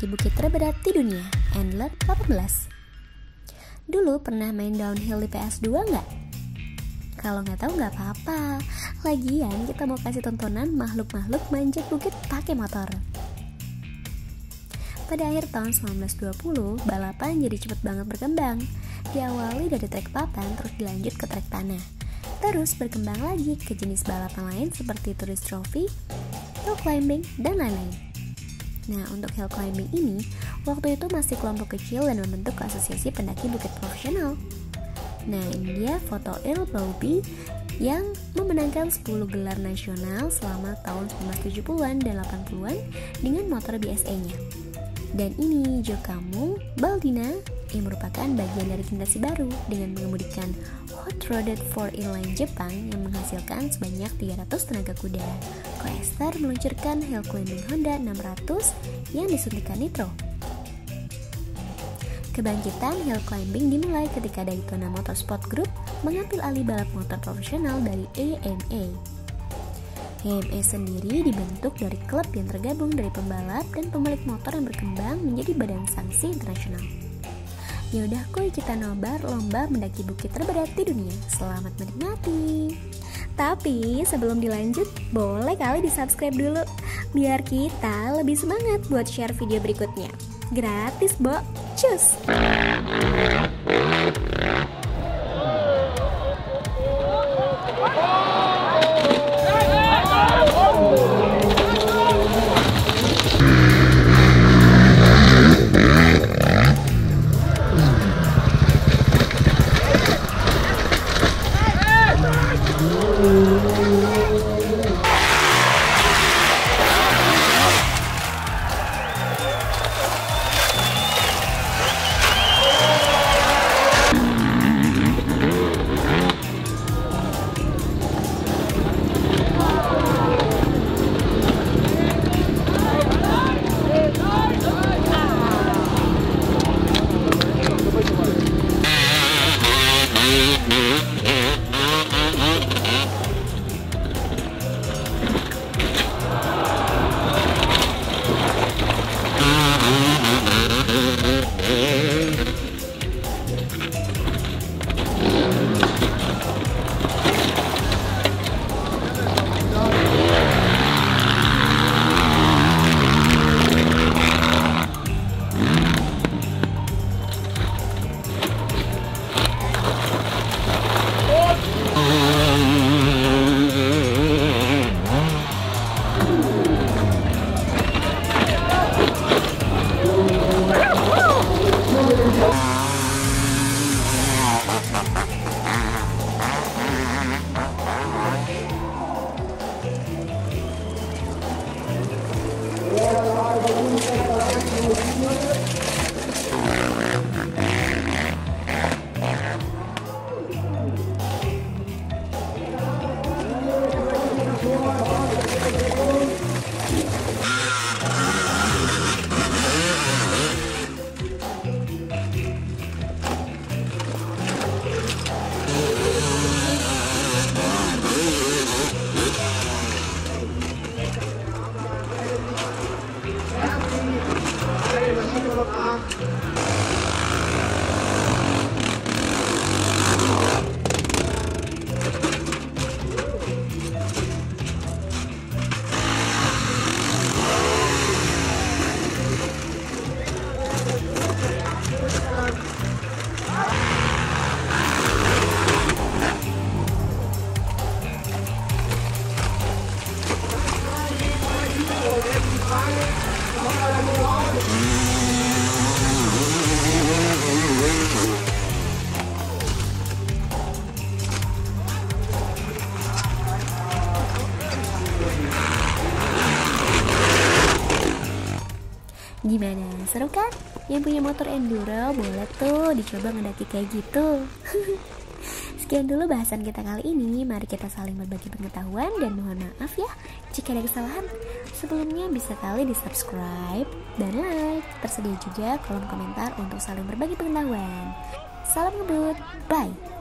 pendaki bukit terberat di dunia, Endlet 18. Dulu pernah main downhill di PS2 nggak? Kalau nggak tahu nggak apa-apa. Lagian kita mau kasih tontonan makhluk-makhluk manjat bukit pakai motor. Pada akhir tahun 1920, balapan jadi cepet banget berkembang. Diawali dari trek papan, terus dilanjut ke trek tanah. Terus berkembang lagi ke jenis balapan lain seperti tourist trophy, hill climbing, dan lain-lain. Nah, untuk hill climbing ini, waktu itu masih kelompok kecil dan membentuk asosiasi pendaki bukit profesional. Nah, ini dia foto Il Bobby yang memenangkan 10 gelar nasional selama tahun 1970-an dan 80-an dengan motor BSA-nya. Dan ini Jokamu, Baldina, yang merupakan bagian dari generasi baru dengan mengemudikan hot-rodded 4-in-line Jepang yang menghasilkan sebanyak 300 tenaga kuda. Coaster meluncurkan hill climbing Honda 600 yang disuntikan Nitro. Kebangkitan hill climbing dimulai ketika Daytona Motorsport Group mengambil alih balap motor profesional dari AMA. AMA sendiri dibentuk dari klub yang tergabung dari pembalap dan pemilik motor yang berkembang menjadi badan sanksi internasional. Yaudah kuy, kita nobar lomba mendaki bukit terberat di dunia. Selamat menikmati. Tapi sebelum dilanjut, boleh kali di-subscribe dulu biar kita lebih semangat buat share video berikutnya. Gratis, Bo. Cus. Gimana? Seru kan? Yang punya motor enduro boleh tuh dicoba ngedaki kayak gitu. Sekian dulu bahasan kita kali ini. Mari kita saling berbagi pengetahuan dan mohon maaf ya jika ada kesalahan. Sebelumnya bisa kali di-subscribe dan like. Tersedia juga kolom komentar untuk saling berbagi pengetahuan. Salam ngebut. Bye.